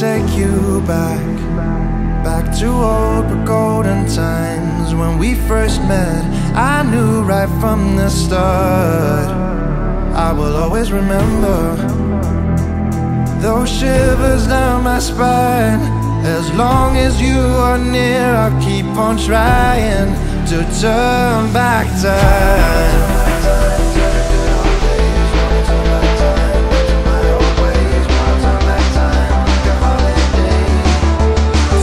take you back to old golden times when we first met. I knew right from the start I will always remember those shivers down my spine. As long as you are near, I'll keep on trying to turn back time.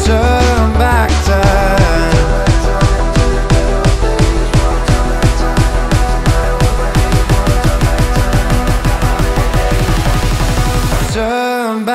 Turn back time. Turn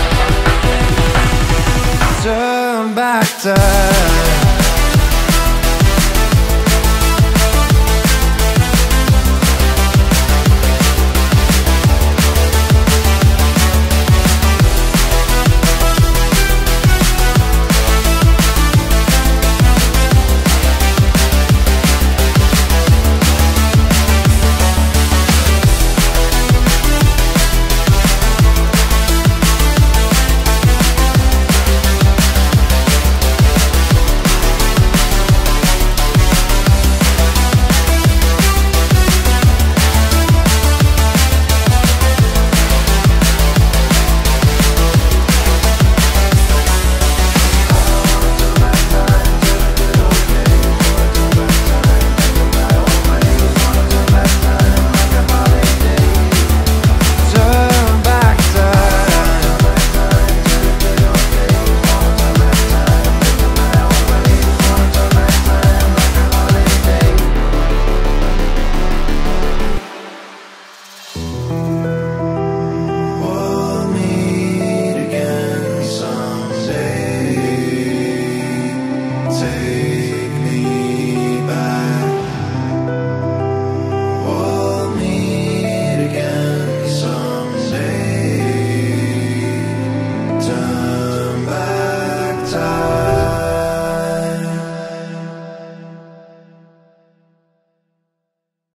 back time. Turn back time.